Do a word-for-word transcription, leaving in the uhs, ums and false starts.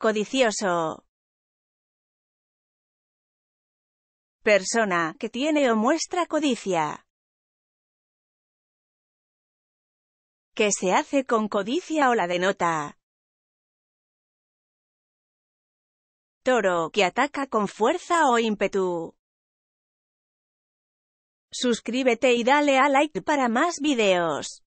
codicioso. Persona que tiene o muestra codicia. Que se hace con codicia o la denota. Toro que ataca con fuerza o ímpetu. Suscríbete y dale a like para más videos.